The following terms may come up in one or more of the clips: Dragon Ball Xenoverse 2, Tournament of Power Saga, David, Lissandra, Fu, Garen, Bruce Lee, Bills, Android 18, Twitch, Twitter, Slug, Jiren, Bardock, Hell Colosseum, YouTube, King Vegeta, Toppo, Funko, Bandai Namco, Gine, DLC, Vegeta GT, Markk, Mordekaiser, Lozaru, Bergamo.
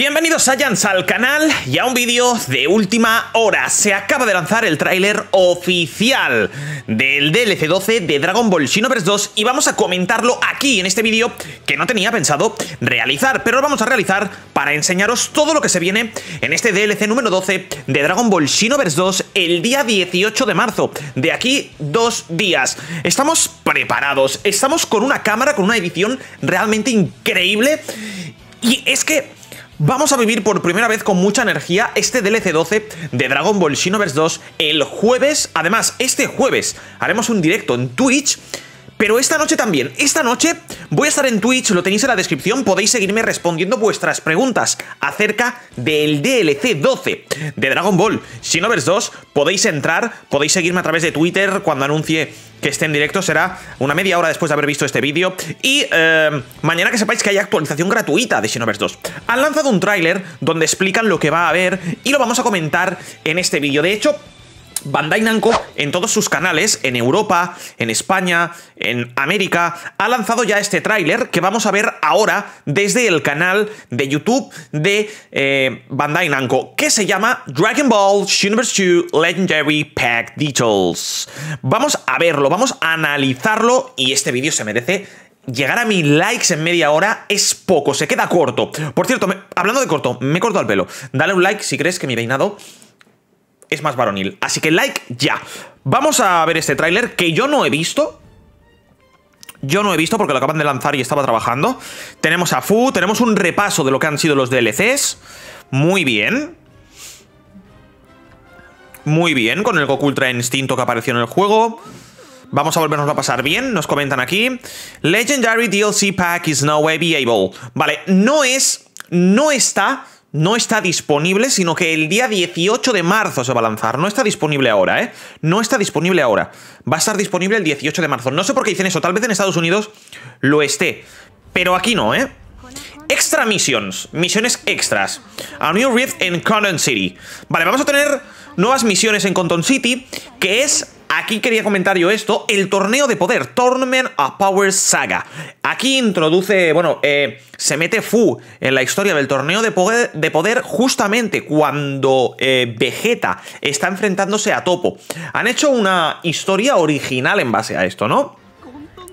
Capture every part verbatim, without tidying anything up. Bienvenidos Saiyans al canal y a un vídeo de última hora. Se acaba de lanzar el tráiler oficial del D L C doce de Dragon Ball Xenoverse dos y vamos a comentarlo aquí en este vídeo que no tenía pensado realizar, pero lo vamos a realizar para enseñaros todo lo que se viene en este D L C número doce de Dragon Ball Xenoverse dos el día dieciocho de marzo, de aquí dos días. Estamos preparados, estamos con una cámara, con una edición realmente increíble y es que vamos a vivir por primera vez con mucha energía este D L C doce de Dragon Ball Xenoverse dos el jueves. Además, este jueves haremos un directo en Twitch, pero esta noche también. Esta noche voy a estar en Twitch, lo tenéis en la descripción, podéis seguirme respondiendo vuestras preguntas acerca del D L C doce de Dragon Ball Xenoverse dos. Podéis entrar, podéis seguirme a través de Twitter cuando anuncie que esté en directo, será una media hora después de haber visto este vídeo. Y eh, mañana que sepáis que hay actualización gratuita de Xenoverse dos. Han lanzado un tráiler donde explican lo que va a haber y lo vamos a comentar en este vídeo. De hecho, Bandai Namco en todos sus canales, en Europa, en España, en América, ha lanzado ya este tráiler que vamos a ver ahora desde el canal de YouTube de eh, Bandai Namco, que se llama Dragon Ball Xenoverse dos Legendary Pack Details. Vamos a verlo, vamos a analizarlo y este vídeo se merece llegar a mil likes en media hora. Es poco, se queda corto. Por cierto, me, hablando de corto, me corto el pelo. Dale un like si crees que mi peinado es más varonil. Así que like ya. Vamos a ver este tráiler que yo no he visto. Yo no he visto porque lo acaban de lanzar y estaba trabajando. Tenemos a Fu, tenemos un repaso de lo que han sido los D L Cs. Muy bien. Muy bien, con el Goku Ultra Instinto que apareció en el juego. Vamos a volvernos a pasar bien, nos comentan aquí. Legendary D L C Pack is now available. Vale, no es... No está... No está disponible, sino que el día dieciocho de marzo se va a lanzar. No está disponible ahora, ¿eh? No está disponible ahora. Va a estar disponible el dieciocho de marzo. No sé por qué dicen eso. Tal vez en Estados Unidos lo esté. Pero aquí no, ¿eh? Extra missions. Misiones extras. A new rift en Conton City. Vale, vamos a tener nuevas misiones en Conton City, que es... Aquí quería comentar yo esto, el torneo de poder, Tournament of Power Saga. Aquí introduce, bueno, eh, se mete Fu en la historia del torneo de poder, de poder justamente cuando eh, Vegeta está enfrentándose a Toppo. Han hecho una historia original en base a esto, ¿no?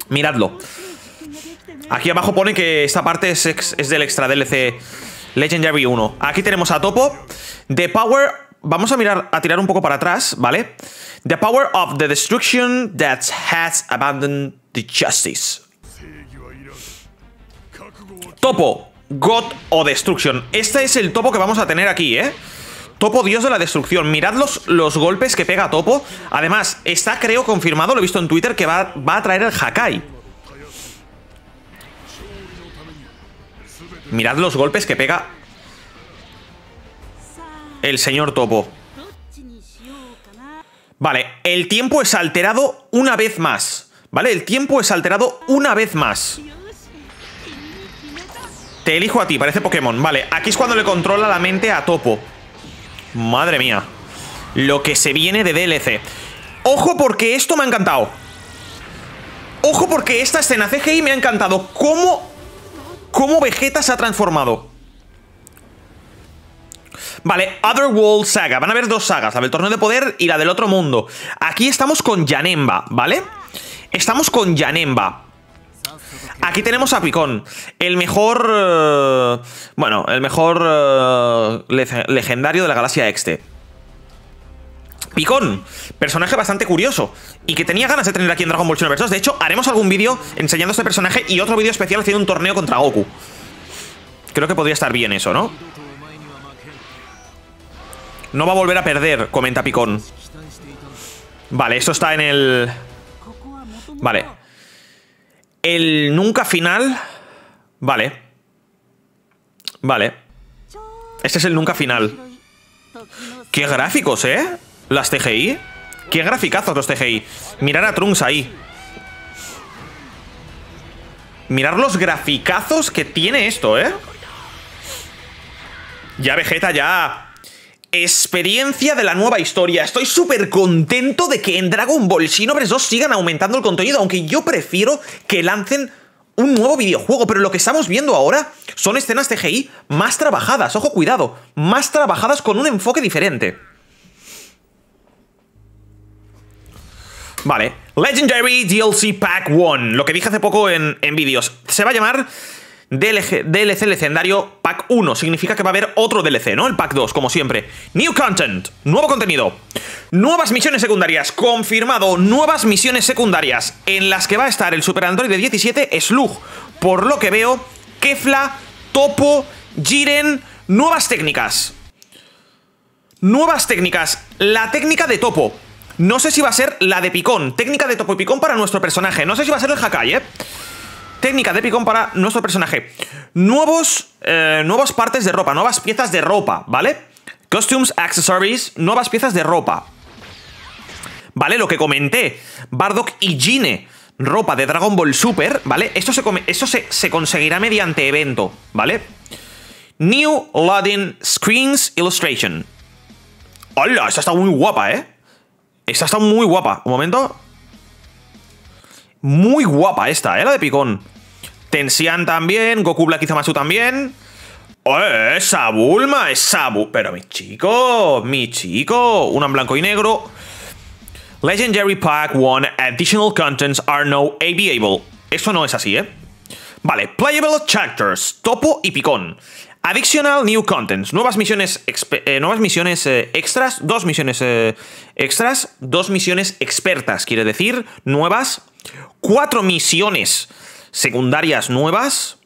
Miradlo. Aquí abajo pone que esta parte es, ex, es del extra D L C Legendary uno. Aquí tenemos a Toppo. The Power... Vamos a mirar, a tirar un poco para atrás, ¿vale? The power of the destruction that has abandoned the justice. Toppo, God o Destruction. Este es el Toppo que vamos a tener aquí, ¿eh? Toppo, Dios de la Destrucción. Mirad los, los golpes que pega Toppo. Además, está, creo, confirmado, lo he visto en Twitter, que va, va a traer el Hakai. Mirad los golpes que pega el señor Toppo. Vale, el tiempo es alterado una vez más. Vale, el tiempo es alterado una vez más. Te elijo a ti, parece Pokémon. Vale, aquí es cuando le controla la mente a Toppo. Madre mía, lo que se viene de D L C. Ojo porque esto me ha encantado. Ojo porque esta escena C G I me ha encantado. ¿Cómo, cómo Vegeta se ha transformado? Vale, Otherworld Saga. Van a haber dos sagas, la del torneo de poder y la del otro mundo. Aquí estamos con Janemba, ¿vale? Estamos con Janemba. Aquí tenemos a Pikkon. El mejor... Eh, bueno, el mejor eh, le- legendario de la galaxia Este. Pikkon, personaje bastante curioso y que tenía ganas de tener aquí en Dragon Ball Xenoverse dos. De hecho, haremos algún vídeo enseñando este personaje y otro vídeo especial haciendo un torneo contra Goku. Creo que podría estar bien eso, ¿no? No va a volver a perder, comenta Pikkon. Vale, esto está en el... Vale. El nunca final. Vale. Vale. Este es el nunca final. ¡Qué gráficos, eh! Las T G I. ¡Qué graficazos los T G I! Mirad a Trunks ahí. Mirad los graficazos que tiene esto, eh. Ya Vegeta, ya... Experiencia de la nueva historia. Estoy súper contento de que en Dragon Ball Xenoverse dos sigan aumentando el contenido, aunque yo prefiero que lancen un nuevo videojuego, pero lo que estamos viendo ahora son escenas C G I más trabajadas, ojo, cuidado, más trabajadas con un enfoque diferente. Vale, Legendary D L C Pack uno, lo que dije hace poco en, en vídeos, se va a llamar D L C Legendario Pack uno, significa que va a haber otro D L C, ¿no? El Pack dos, como siempre. New Content, nuevo contenido, nuevas misiones secundarias, confirmado, nuevas misiones secundarias, en las que va a estar el Super Android de diecisiete, Slug, por lo que veo, Kefla, Toppo, Jiren, nuevas técnicas. Nuevas técnicas, la técnica de Toppo. No sé si va a ser la de Pikkon. Técnica de Toppo y Pikkon para nuestro personaje. No sé si va a ser el Hakai, ¿eh? Técnica de Pikkon para nuestro personaje. Nuevos, eh, nuevas partes de ropa. Nuevas piezas de ropa, ¿vale? Costumes, accessories, nuevas piezas de ropa. ¿Vale? Lo que comenté. Bardock y Gine. Ropa de Dragon Ball Super, ¿vale? Esto se, come, esto se, se conseguirá mediante evento, ¿vale? New Loading Screens Illustration. ¡Hola! Esta está muy guapa, ¿eh? Esta está muy guapa. Un momento. Muy guapa esta, ¿eh? La de Pikkon. Tensian también. Goku Black y Zamasu también. ¡Eh! ¡Esa Bulma! ¡Esa Bulma! Pero mi chico. Mi chico. Una en blanco y negro. Legendary Pack uno. Additional contents are now available. Eso no es así, ¿eh? Vale. Playable Chapters. Toppo y Pikkon. Additional new contents, nuevas misiones, eh, nuevas misiones eh, extras, dos misiones eh, extras, dos misiones expertas, quiere decir, nuevas, cuatro misiones secundarias nuevas,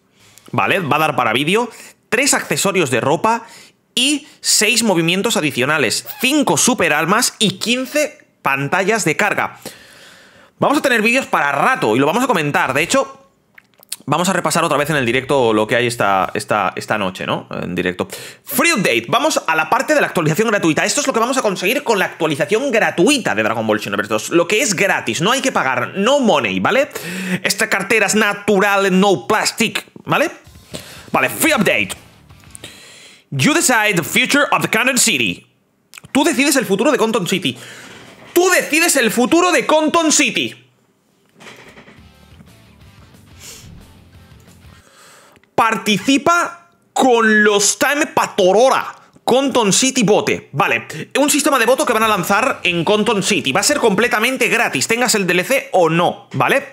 ¿vale? Va a dar para vídeo, tres accesorios de ropa y seis movimientos adicionales, cinco super almas y quince pantallas de carga. Vamos a tener vídeos para rato y lo vamos a comentar, de hecho... Vamos a repasar otra vez en el directo lo que hay esta, esta, esta noche, ¿no? En directo. Free Update. Vamos a la parte de la actualización gratuita. Esto es lo que vamos a conseguir con la actualización gratuita de Dragon Ball Xenoverse dos. Lo que es gratis. No hay que pagar. No money, ¿vale? Esta cartera es natural, no plastic, ¿vale? Vale, Free Update. You decide the future of the Conton City. Tú decides el futuro de Conton City. Tú decides el futuro de Conton City. Participa con los Time Patorora. Conton City Vote. Vale, un sistema de voto que van a lanzar en Conton City. Va a ser completamente gratis, tengas el D L C o no, ¿vale?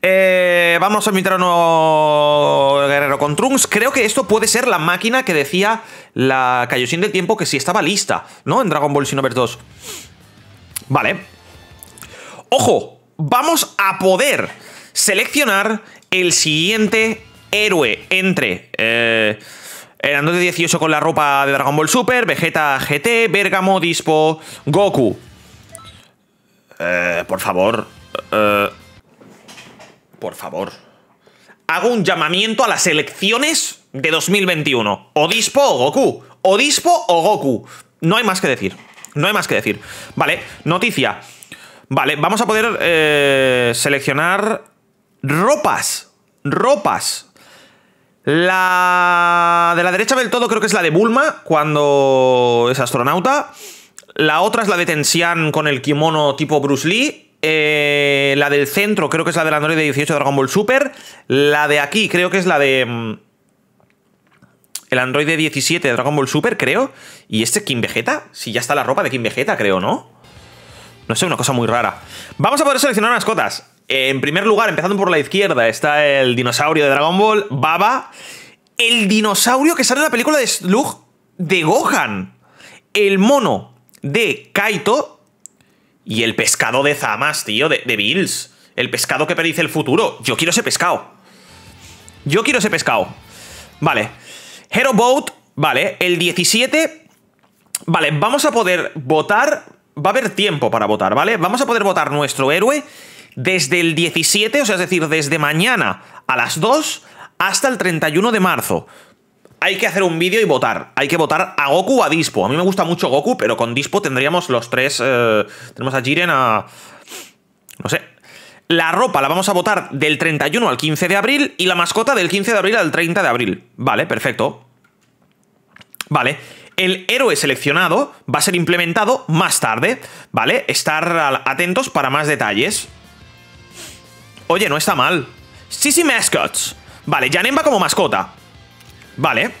Eh, vamos a invitar a un nuevo guerrero con Trunks. Creo que esto puede ser la máquina que decía la Kaioshin del tiempo que sí estaba lista, ¿no? En Dragon Ball Xenoverse dos. Vale. Ojo, vamos a poder seleccionar el siguiente... héroe entre eh, el Android dieciocho con la ropa de Dragon Ball Super, Vegeta G T, Bergamo, Dispo, Goku. Eh, por favor. Eh, por favor. Hago un llamamiento a las elecciones de dos mil veintiuno. O Dispo o Goku. O Dispo o Goku. No hay más que decir. No hay más que decir. Vale, noticia. Vale, vamos a poder eh, seleccionar ropas. Ropas. La de la derecha del todo creo que es la de Bulma cuando es astronauta. La otra es la de Tensian con el kimono tipo Bruce Lee. Eh, la del centro creo que es la del Android dieciocho de Dragon Ball Super. La de aquí creo que es la de... el Android diecisiete de Dragon Ball Super, creo. Y este King Vegeta. Si ya está la ropa de King Vegeta, creo, ¿no? No sé, una cosa muy rara. Vamos a poder seleccionar mascotas. En primer lugar, empezando por la izquierda, está el dinosaurio de Dragon Ball, Baba. El dinosaurio que sale en la película de Slug de Gohan. El mono de Kaito. Y el pescado de Zamas, tío, de, de Bills. El pescado que predice el futuro. Yo quiero ese pescado. Yo quiero ese pescado. Vale. Hero Boat, vale. El diecisiete. Vale, vamos a poder votar. Va a haber tiempo para votar, ¿vale? Vamos a poder votar nuestro héroe desde el diecisiete, o sea, es decir, desde mañana a las dos hasta el treinta y uno de marzo. Hay que hacer un vídeo y votar. Hay que votar a Goku o a Dispo. A mí me gusta mucho Goku, pero con Dispo tendríamos los tres... Eh, tenemos a Jiren, a... no sé. La ropa la vamos a votar del treinta y uno al quince de abril y la mascota del quince de abril al treinta de abril. Vale, perfecto. Vale. El héroe seleccionado va a ser implementado más tarde, ¿vale? Estar atentos para más detalles. Oye, no está mal. Sissy Mascots. Vale, Janemba como mascota. Vale.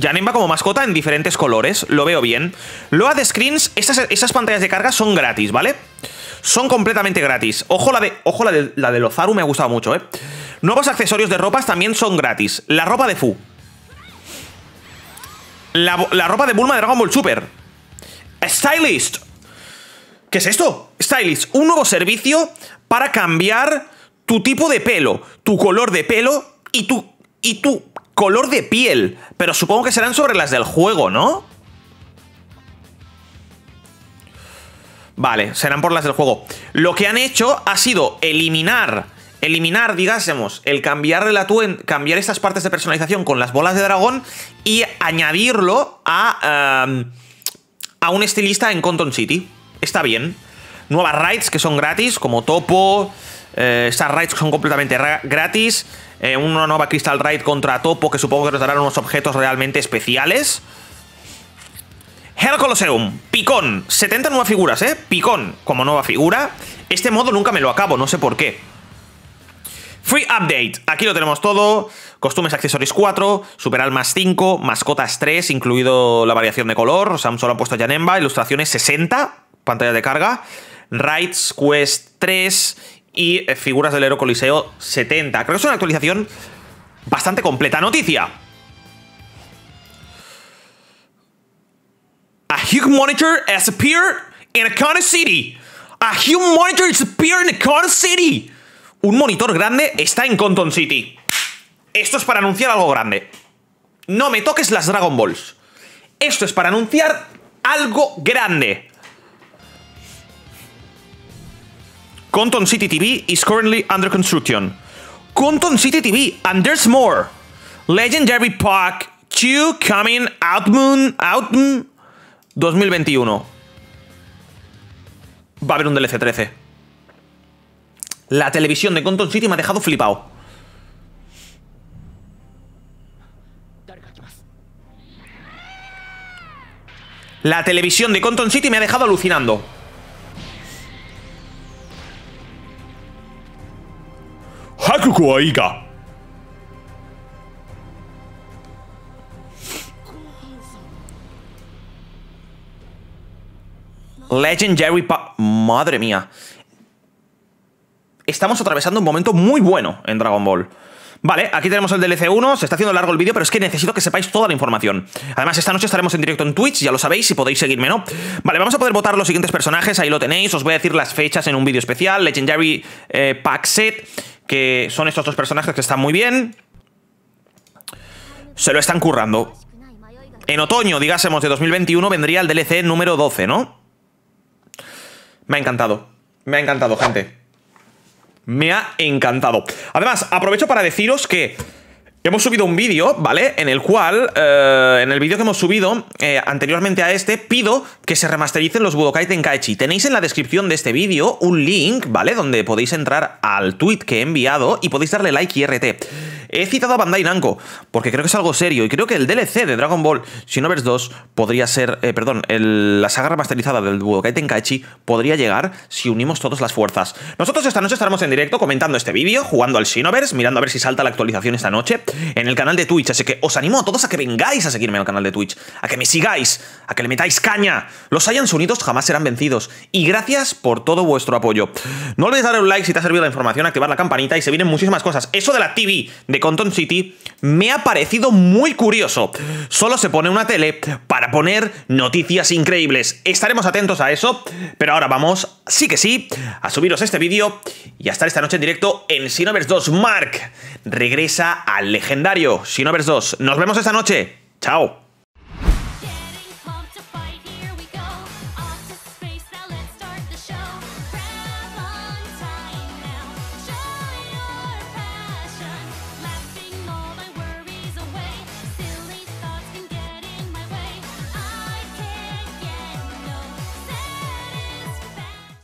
Janemba como mascota en diferentes colores. Lo veo bien. Load screens. Estas, esas pantallas de carga son gratis, ¿vale? Son completamente gratis. Ojo, la de, ojo la, de, la de Lozaru me ha gustado mucho, ¿eh? Nuevos accesorios de ropas también son gratis. La ropa de Fu. La, la ropa de Bulma de Dragon Ball Super. Stylist. ¿Qué es esto? Stylist. Un nuevo servicio para cambiar tu tipo de pelo, tu color de pelo y tu, y tu color de piel. Pero supongo que serán sobre las del juego, ¿no? Vale, serán por las del juego. Lo que han hecho ha sido eliminar, eliminar, digásemos, el cambiar de la tuen, cambiar estas partes de personalización con las bolas de dragón y añadirlo a, um, a un estilista en Conton City. Está bien. Nuevas raids que son gratis, como Toppo. Eh, estas raids son completamente gratis. Eh, una nueva Crystal Raid contra Toppo, que supongo que nos darán unos objetos realmente especiales. Hell Colosseum, Pikkon, setenta nuevas figuras, ¿eh? Pikkon como nueva figura. Este modo nunca me lo acabo, no sé por qué. Free Update, aquí lo tenemos todo. Costumes accesorios cuatro, Super Almas cinco, Mascotas tres, incluido la variación de color. O sea, solo han puesto Janemba, ilustraciones sesenta, pantalla de carga. Raids, Quest tres y figuras del Hero Coliseo setenta. Creo que es una actualización bastante completa. Noticia. A Hug Monitor has appeared in Conton City. A Hug Monitor has appeared in Conton City. Un monitor grande está en Conton City. Esto es para anunciar algo grande. No me toques las Dragon Balls. Esto es para anunciar algo grande. Conton City T V is currently under construction. Conton City T V, and there's more. Legendary Park two coming out moon out moon. dos mil veintiuno. Va a haber un D L C trece. La televisión de Conton City me ha dejado flipado. La televisión de Conton City me ha dejado alucinando. Hakuku Aika. Legendary Pa... Madre mía. Estamos atravesando un momento muy bueno en Dragon Ball. Vale, aquí tenemos el D L C uno. Se está haciendo largo el vídeo, pero es que necesito que sepáis toda la información. Además, esta noche estaremos en directo en Twitch, ya lo sabéis, si podéis seguirme, ¿no? Vale, vamos a poder votar los siguientes personajes. Ahí lo tenéis. Os voy a decir las fechas en un vídeo especial. Legendary eh, Pack Set, que son estos dos personajes que están muy bien. Se lo están currando. En otoño, digásemos, de dos mil veintiuno vendría el D L C número doce, ¿no? Me ha encantado, me ha encantado, gente. Me ha encantado. Además, aprovecho para deciros que hemos subido un vídeo, ¿vale? En el cual, eh, en el vídeo que hemos subido eh, anteriormente a este, pido que se remastericen los Budokai Tenkaichi. Tenéis en la descripción de este vídeo un link, ¿vale? Donde podéis entrar al tweet que he enviado y podéis darle like y R T. He citado a Bandai Namco, porque creo que es algo serio. Y creo que el D L C de Dragon Ball Xenoverse dos podría ser... Eh, perdón, el, la saga remasterizada del Budokai Tenkaichi podría llegar si unimos todas las fuerzas. Nosotros esta noche estaremos en directo comentando este vídeo, jugando al Xenoverse, mirando a ver si salta la actualización esta noche en el canal de Twitch. Así que os animo a todos a que vengáis a seguirme al canal de Twitch, a que me sigáis, a que le metáis caña. Los Saiyans unidos jamás serán vencidos. Y gracias por todo vuestro apoyo. No olvides darle un like si te ha servido la información, activar la campanita y se vienen muchísimas cosas. Eso de la T V... de Conton City me ha parecido muy curioso. Solo se pone una tele para poner noticias increíbles. Estaremos atentos a eso, pero ahora vamos, sí que sí, a subiros este vídeo y a estar esta noche en directo en Xenoverse dos. Mark regresa al legendario Xenoverse dos. Nos vemos esta noche. Chao.